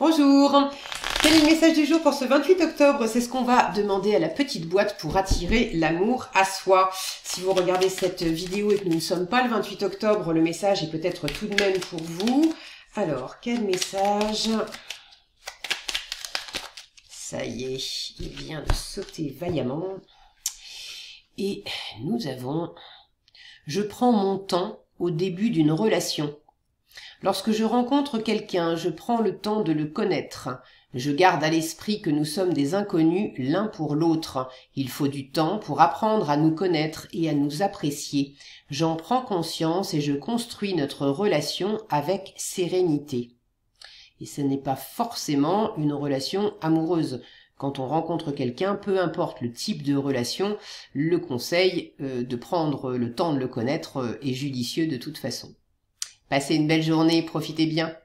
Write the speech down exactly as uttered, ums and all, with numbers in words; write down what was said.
Bonjour! Quel est le message du jour pour ce vingt-huit octobre? C'est ce qu'on va demander à la petite boîte pour attirer l'amour à soi. Si vous regardez cette vidéo et que nous ne sommes pas le vingt-huit octobre, le message est peut-être tout de même pour vous. Alors, quel message? Ça y est, il vient de sauter vaillamment. Et nous avons... Je prends mon temps au début d'une relation. Lorsque je rencontre quelqu'un, je prends le temps de le connaître. Je garde à l'esprit que nous sommes des inconnus l'un pour l'autre. Il faut du temps pour apprendre à nous connaître et à nous apprécier. J'en prends conscience et je construis notre relation avec sérénité. Et ce n'est pas forcément une relation amoureuse. Quand on rencontre quelqu'un, peu importe le type de relation, le conseil euh, de prendre le temps de le connaître euh, est judicieux de toute façon. Passez une belle journée, profitez bien.